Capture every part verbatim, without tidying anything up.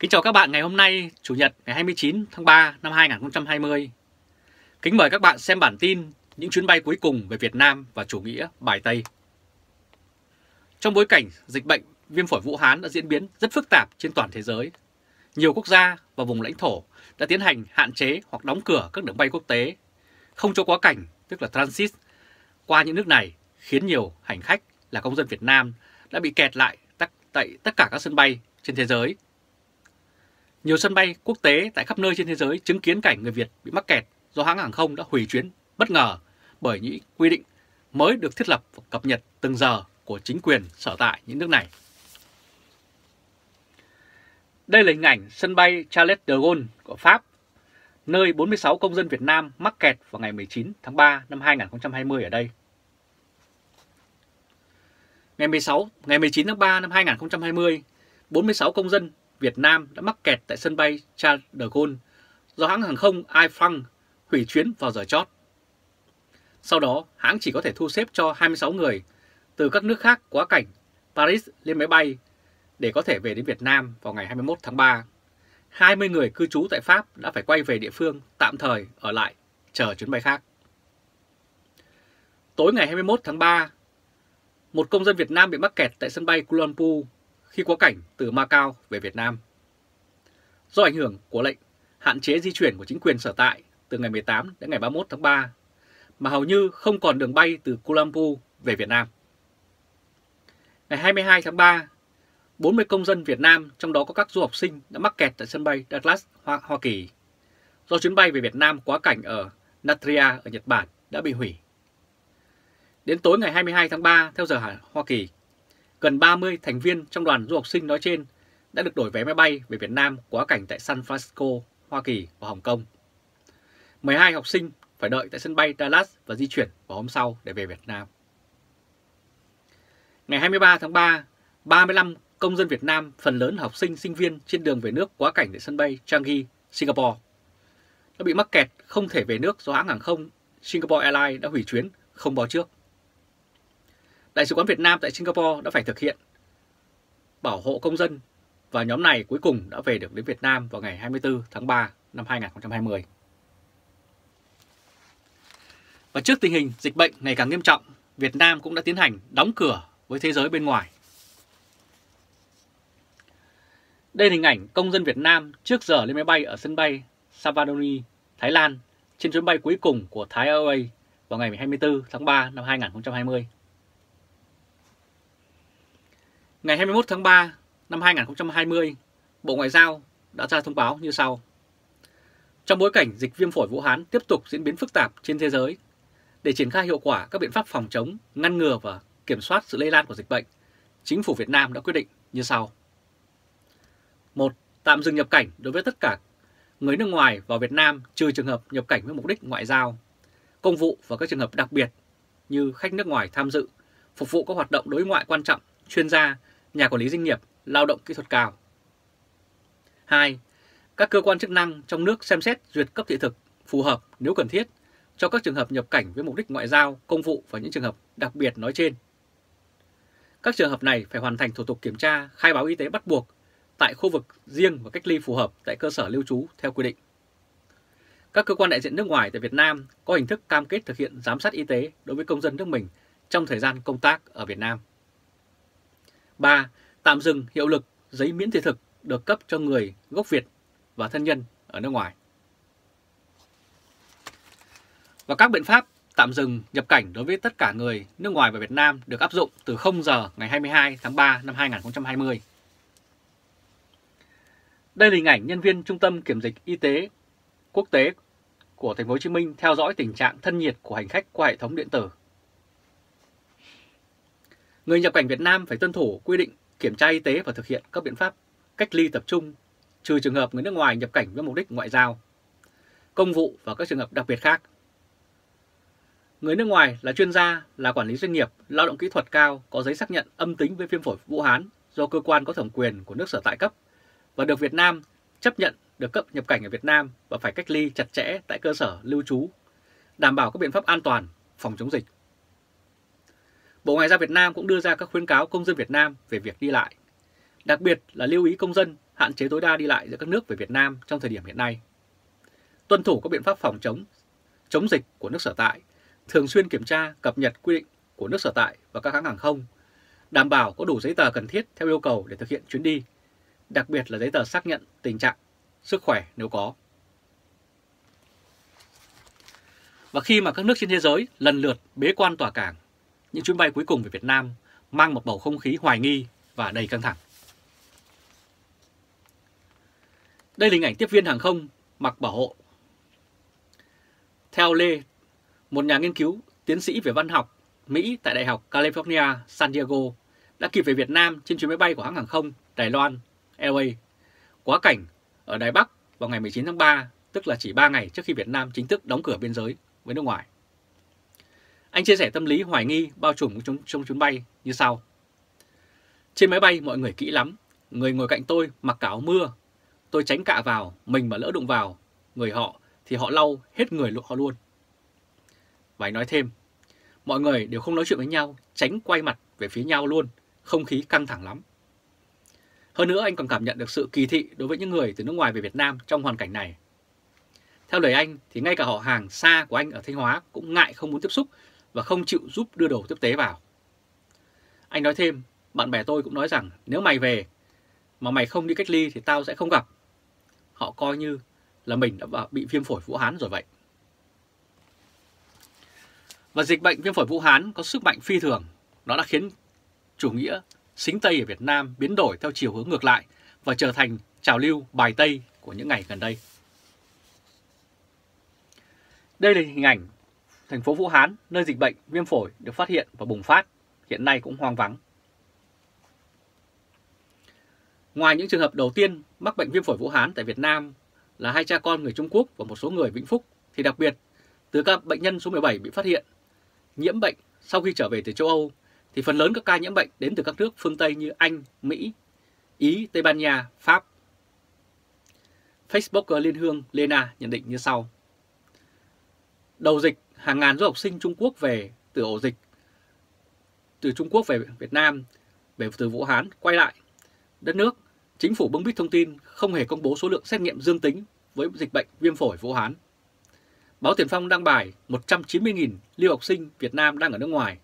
Kính chào các bạn ngày hôm nay, Chủ nhật ngày hai mươi chín tháng ba năm hai nghìn không trăm hai mươi. Kính mời các bạn xem bản tin những chuyến bay cuối cùng về Việt Nam và chủ nghĩa bài Tây. Trong bối cảnh dịch bệnh viêm phổi Vũ Hán đã diễn biến rất phức tạp trên toàn thế giới, nhiều quốc gia và vùng lãnh thổ đã tiến hành hạn chế hoặc đóng cửa các đường bay quốc tế, không cho quá cảnh, tức là transit, qua những nước này, khiến nhiều hành khách là công dân Việt Nam đã bị kẹt lại tại tất cả các sân bay trên thế giới. Nhiều sân bay quốc tế tại khắp nơi trên thế giới chứng kiến cảnh người Việt bị mắc kẹt do hãng hàng không đã hủy chuyến bất ngờ bởi những quy định mới được thiết lập và cập nhật từng giờ của chính quyền sở tại những nước này. Đây là hình ảnh sân bay Charles de Gaulle của Pháp, nơi bốn mươi sáu công dân Việt Nam mắc kẹt vào ngày mười chín tháng ba năm hai nghìn không trăm hai mươi ở đây. Ngày mười sáu, ngày mười chín tháng ba năm hai nghìn không trăm hai mươi, bốn mươi sáu công dân Việt Nam đã mắc kẹt tại sân bay Charles de Gaulle do hãng hàng không Air France hủy chuyến vào giờ chót. Sau đó, hãng chỉ có thể thu xếp cho hai mươi sáu người từ các nước khác quá cảnh Paris lên máy bay để có thể về đến Việt Nam vào ngày hai mươi mốt tháng ba. hai mươi người cư trú tại Pháp đã phải quay về địa phương tạm thời ở lại chờ chuyến bay khác. Tối ngày hai mươi mốt tháng ba, một công dân Việt Nam bị mắc kẹt tại sân bay Kuala Lumpur khi quá cảnh từ Macau về Việt Nam. Do ảnh hưởng của lệnh hạn chế di chuyển của chính quyền sở tại từ ngày mười tám đến ngày ba mươi mốt tháng ba, mà hầu như không còn đường bay từ Kuala Lumpur về Việt Nam. Ngày hai mươi hai tháng ba, bốn mươi công dân Việt Nam, trong đó có các du học sinh, đã mắc kẹt tại sân bay Dallas, Hoa, Hoa Kỳ, do chuyến bay về Việt Nam quá cảnh ở Narita ở Nhật Bản đã bị hủy. Đến tối ngày hai mươi hai tháng ba, theo giờ Hoa Kỳ, gần ba mươi thành viên trong đoàn du học sinh nói trên đã được đổi vé máy bay về Việt Nam quá cảnh tại San Francisco, Hoa Kỳ và Hồng Kông. mười hai học sinh phải đợi tại sân bay Dallas và di chuyển vào hôm sau để về Việt Nam. Ngày hai mươi ba tháng ba, ba mươi lăm công dân Việt Nam, phần lớn học sinh, sinh viên trên đường về nước quá cảnh tại sân bay Changi, Singapore, đã bị mắc kẹt không thể về nước do hãng hàng không Singapore Airlines đã hủy chuyến không báo trước. Đại sứ quán Việt Nam tại Singapore đã phải thực hiện bảo hộ công dân và nhóm này cuối cùng đã về được đến Việt Nam vào ngày hai mươi tư tháng ba năm hai nghìn không trăm hai mươi. Và trước tình hình dịch bệnh ngày càng nghiêm trọng, Việt Nam cũng đã tiến hành đóng cửa với thế giới bên ngoài. Đây là hình ảnh công dân Việt Nam trước giờ lên máy bay ở sân bay Savadoni, Thái Lan trên chuyến bay cuối cùng của Thai Airways vào ngày hai mươi tư tháng ba năm hai nghìn không trăm hai mươi. Ngày hai mươi mốt tháng ba năm hai nghìn không trăm hai mươi, Bộ Ngoại giao đã ra thông báo như sau. Trong bối cảnh dịch viêm phổi Vũ Hán tiếp tục diễn biến phức tạp trên thế giới, để triển khai hiệu quả các biện pháp phòng chống, ngăn ngừa và kiểm soát sự lây lan của dịch bệnh, Chính phủ Việt Nam đã quyết định như sau. một. Tạm dừng nhập cảnh đối với tất cả người nước ngoài vào Việt Nam trừ trường hợp nhập cảnh với mục đích ngoại giao, công vụ và các trường hợp đặc biệt như khách nước ngoài tham dự, phục vụ các hoạt động đối ngoại quan trọng, chuyên gia, nhà quản lý doanh nghiệp, lao động kỹ thuật cao. hai. Các cơ quan chức năng trong nước xem xét duyệt cấp thị thực phù hợp nếu cần thiết cho các trường hợp nhập cảnh với mục đích ngoại giao, công vụ và những trường hợp đặc biệt nói trên. Các trường hợp này phải hoàn thành thủ tục kiểm tra, khai báo y tế bắt buộc tại khu vực riêng và cách ly phù hợp tại cơ sở lưu trú theo quy định. Các cơ quan đại diện nước ngoài tại Việt Nam có hình thức cam kết thực hiện giám sát y tế đối với công dân nước mình trong thời gian công tác ở Việt Nam. ba. Tạm dừng hiệu lực giấy miễn thị thực được cấp cho người gốc Việt và thân nhân ở nước ngoài. Và các biện pháp tạm dừng nhập cảnh đối với tất cả người nước ngoài và Việt Nam được áp dụng từ không giờ ngày hai mươi hai tháng ba năm hai nghìn không trăm hai mươi. Đây là hình ảnh nhân viên Trung tâm Kiểm dịch Y tế Quốc tế của thành phố Hồ Chí Minh theo dõi tình trạng thân nhiệt của hành khách qua hệ thống điện tử. Người nhập cảnh Việt Nam phải tuân thủ quy định kiểm tra y tế và thực hiện các biện pháp cách ly tập trung, trừ trường hợp người nước ngoài nhập cảnh với mục đích ngoại giao, công vụ và các trường hợp đặc biệt khác. Người nước ngoài là chuyên gia, là quản lý doanh nghiệp, lao động kỹ thuật cao có giấy xác nhận âm tính với viêm phổi Vũ Hán do cơ quan có thẩm quyền của nước sở tại cấp và được Việt Nam chấp nhận được cấp nhập cảnh ở Việt Nam và phải cách ly chặt chẽ tại cơ sở lưu trú, đảm bảo các biện pháp an toàn phòng chống dịch. Bộ Ngoại giao Việt Nam cũng đưa ra các khuyến cáo công dân Việt Nam về việc đi lại, đặc biệt là lưu ý công dân hạn chế tối đa đi lại giữa các nước về Việt Nam trong thời điểm hiện nay, tuân thủ các biện pháp phòng chống, chống dịch của nước sở tại, thường xuyên kiểm tra, cập nhật quy định của nước sở tại và các hãng hàng không, đảm bảo có đủ giấy tờ cần thiết theo yêu cầu để thực hiện chuyến đi, đặc biệt là giấy tờ xác nhận tình trạng, sức khỏe nếu có. Và khi mà các nước trên thế giới lần lượt bế quan tỏa cảng, những chuyến bay cuối cùng về Việt Nam mang một bầu không khí hoài nghi và đầy căng thẳng. Đây là hình ảnh tiếp viên hàng không mặc bảo hộ. Theo Lê, một nhà nghiên cứu, tiến sĩ về văn học Mỹ tại Đại học California San Diego, đã kịp về Việt Nam trên chuyến máy bay của hãng hàng không Đài Loan Airways quá cảnh ở Đài Bắc vào ngày mười chín tháng ba, tức là chỉ ba ngày trước khi Việt Nam chính thức đóng cửa biên giới với nước ngoài. Anh chia sẻ tâm lý hoài nghi bao trùm trong chuyến bay như sau. Trên máy bay mọi người kỹ lắm, người ngồi cạnh tôi mặc cả áo mưa, tôi tránh cạ vào, mình mà lỡ đụng vào người họ thì họ lau hết người họ luôn. Và anh nói thêm, mọi người đều không nói chuyện với nhau, tránh quay mặt về phía nhau luôn, không khí căng thẳng lắm. Hơn nữa anh còn cảm nhận được sự kỳ thị đối với những người từ nước ngoài về Việt Nam trong hoàn cảnh này. Theo lời anh thì ngay cả họ hàng xa của anh ở Thanh Hóa cũng ngại không muốn tiếp xúc và không chịu giúp đưa đồ tiếp tế vào. Anh nói thêm, bạn bè tôi cũng nói rằng nếu mày về mà mày không đi cách ly thì tao sẽ không gặp. Họ coi như là mình đã bị viêm phổi Vũ Hán rồi vậy. Và dịch bệnh viêm phổi Vũ Hán có sức mạnh phi thường. Nó đã khiến chủ nghĩa xính Tây ở Việt Nam biến đổi theo chiều hướng ngược lại và trở thành trào lưu bài Tây của những ngày gần đây. Đây là hình ảnh thành phố Vũ Hán, nơi dịch bệnh viêm phổi được phát hiện và bùng phát, hiện nay cũng hoang vắng. Ngoài những trường hợp đầu tiên mắc bệnh viêm phổi Vũ Hán tại Việt Nam là hai cha con người Trung Quốc và một số người Vĩnh Phúc, thì đặc biệt từ các bệnh nhân số mười bảy bị phát hiện nhiễm bệnh sau khi trở về từ châu Âu, thì phần lớn các ca nhiễm bệnh đến từ các nước phương Tây như Anh, Mỹ, Ý, Tây Ban Nha, Pháp. Facebooker Liên Hương Lena nhận định như sau. Đầu dịch, hàng ngàn du học sinh Trung Quốc về từ ổ dịch, từ Trung Quốc về Việt Nam, về từ Vũ Hán, quay lại đất nước. Chính phủ bưng bít thông tin, không hề công bố số lượng xét nghiệm dương tính với dịch bệnh viêm phổi Vũ Hán. Báo Tiền Phong đăng bài một trăm chín mươi nghìn lưu học sinh Việt Nam đang ở nước ngoài.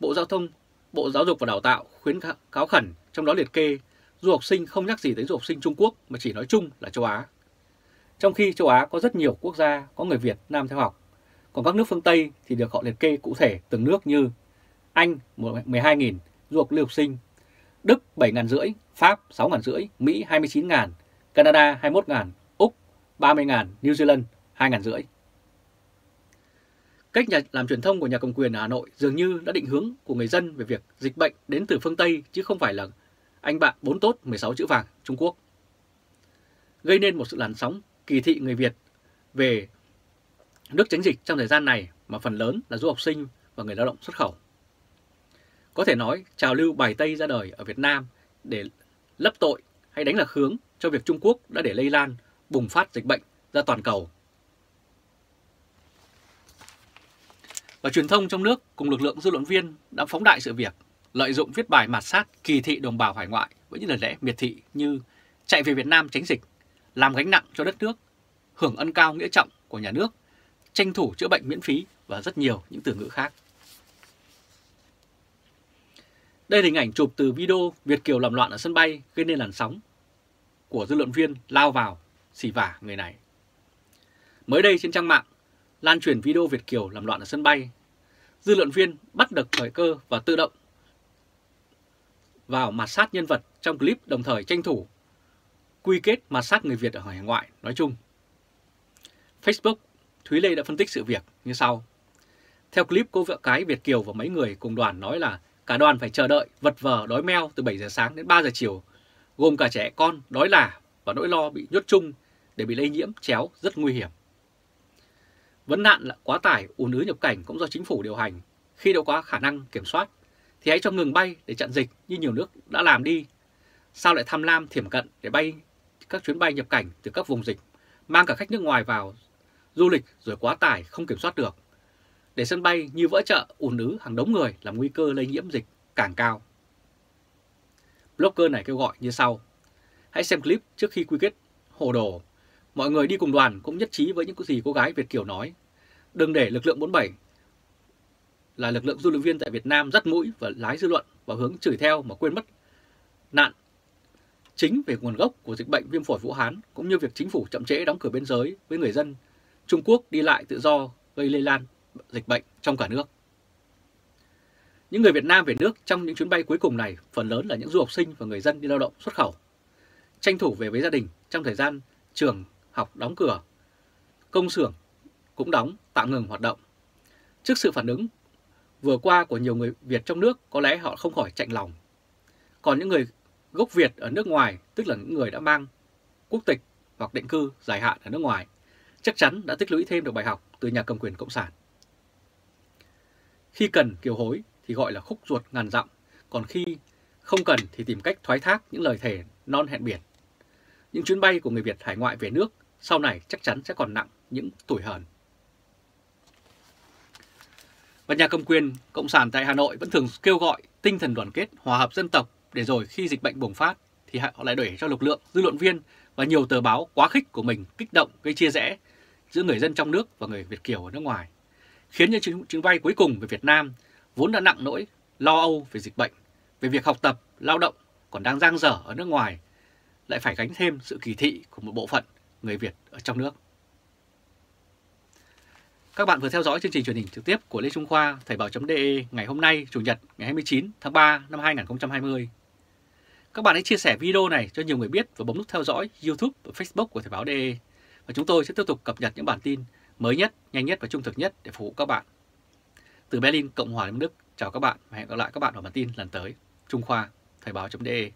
Bộ Giao thông, Bộ Giáo dục và Đào tạo khuyến cáo khẩn, trong đó liệt kê du học sinh không nhắc gì tới du học sinh Trung Quốc mà chỉ nói chung là châu Á. Trong khi châu Á có rất nhiều quốc gia có người Việt Nam theo học, còn các nước phương Tây thì được họ liệt kê cụ thể từng nước như Anh mười hai nghìn du học lưu học sinh, Đức bảy nghìn năm trăm, Pháp sáu nghìn năm trăm, Mỹ hai mươi chín nghìn, Canada hai mươi mốt nghìn, Úc ba mươi nghìn, New Zealand hai nghìn năm trăm. Cách nhà làm truyền thông của nhà cầm quyền ở Hà Nội dường như đã định hướng của người dân về việc dịch bệnh đến từ phương Tây chứ không phải là anh bạn bốn tốt mười sáu chữ vàng Trung Quốc, gây nên một sự làn sóng kỳ thị người Việt về nước tránh dịch trong thời gian này mà phần lớn là du học sinh và người lao động xuất khẩu. Có thể nói trào lưu bài Tây ra đời ở Việt Nam để lấp tội hay đánh lạc hướng cho việc Trung Quốc đã để lây lan bùng phát dịch bệnh ra toàn cầu. Và truyền thông trong nước cùng lực lượng dư luận viên đã phóng đại sự việc, lợi dụng viết bài mạt sát kỳ thị đồng bào hải ngoại với những lời lẽ miệt thị như chạy về Việt Nam tránh dịch, làm gánh nặng cho đất nước, hưởng ân cao nghĩa trọng của nhà nước, tranh thủ chữa bệnh miễn phí và rất nhiều những từ ngữ khác. Đây là hình ảnh chụp từ video Việt kiều làm loạn ở sân bay gây nên làn sóng của dư luận viên lao vào xỉ vả người này. Mới đây trên trang mạng lan truyền video Việt kiều làm loạn ở sân bay, dư luận viên bắt được thời cơ và tự động vào mạt sát nhân vật trong clip, đồng thời tranh thủ quy kết mạt sát người Việt ở hải ngoại nói chung. Facebook Thúy Lê đã phân tích sự việc như sau. Theo clip, cô vợ cái Việt kiều và mấy người cùng đoàn nói là cả đoàn phải chờ đợi vật vờ đói meo từ bảy giờ sáng đến ba giờ chiều, gồm cả trẻ con đói lả và nỗi lo bị nhốt chung để bị lây nhiễm chéo rất nguy hiểm. Vấn nạn là quá tải, ùn ứ nhập cảnh cũng do chính phủ điều hành. Khi đã quá khả năng kiểm soát thì hãy cho ngừng bay để chặn dịch như nhiều nước đã làm đi. Sao lại tham lam thiểm cận để bay các chuyến bay nhập cảnh từ các vùng dịch, mang cả khách nước ngoài vào du lịch rồi quá tải không kiểm soát được. Để sân bay như vỡ chợ, ùn ứ hàng đống người làm nguy cơ lây nhiễm dịch càng cao. Blogger này kêu gọi như sau. Hãy xem clip trước khi quy kết hồ đồ. Mọi người đi cùng đoàn cũng nhất trí với những gì cô gái Việt kiều nói. Đừng để lực lượng bốn mươi bảy là lực lượng du lịch viên tại Việt Nam dắt mũi và lái dư luận vào hướng chửi theo mà quên mất nạn chính về nguồn gốc của dịch bệnh viêm phổi Vũ Hán, cũng như việc chính phủ chậm trễ đóng cửa biên giới với người dân Trung Quốc đi lại tự do gây lây lan dịch bệnh trong cả nước. Những người Việt Nam về nước trong những chuyến bay cuối cùng này phần lớn là những du học sinh và người dân đi lao động xuất khẩu, tranh thủ về với gia đình trong thời gian trường học đóng cửa, công xưởng cũng đóng, tạm ngừng hoạt động. Trước sự phản ứng vừa qua của nhiều người Việt trong nước, có lẽ họ không khỏi chạnh lòng. Còn những người gốc Việt ở nước ngoài, tức là những người đã mang quốc tịch hoặc định cư dài hạn ở nước ngoài, chắc chắn đã tích lũy thêm được bài học từ nhà cầm quyền Cộng sản. Khi cần kiều hối thì gọi là khúc ruột ngàn dặm, còn khi không cần thì tìm cách thoái thác những lời thề non hẹn biển. Những chuyến bay của người Việt hải ngoại về nước sau này chắc chắn sẽ còn nặng những tủi hờn. Và nhà cầm quyền Cộng sản tại Hà Nội vẫn thường kêu gọi tinh thần đoàn kết, hòa hợp dân tộc, để rồi khi dịch bệnh bùng phát thì họ lại để cho lực lượng dư luận viên và nhiều tờ báo quá khích của mình kích động gây chia rẽ giữa người dân trong nước và người Việt kiều ở nước ngoài, khiến những chuyến bay cuối cùng về Việt Nam vốn đã nặng nỗi lo âu về dịch bệnh, về việc học tập, lao động còn đang dang dở ở nước ngoài, lại phải gánh thêm sự kỳ thị của một bộ phận người Việt ở trong nước. Các bạn vừa theo dõi chương trình truyền hình trực tiếp của Lê Trung Khoa, Thời báo.de ngày hôm nay, Chủ nhật ngày hai mươi chín tháng ba năm hai nghìn không trăm hai mươi. Các bạn hãy chia sẻ video này cho nhiều người biết và bấm nút theo dõi YouTube và Facebook của Thời báo.de. Và chúng tôi sẽ tiếp tục cập nhật những bản tin mới nhất, nhanh nhất và trung thực nhất để phục vụ các bạn. Từ Berlin, Cộng hòa Liên bang Đức, chào các bạn và hẹn gặp lại các bạn vào bản tin lần tới. Trung Khoa, Thời báo.de.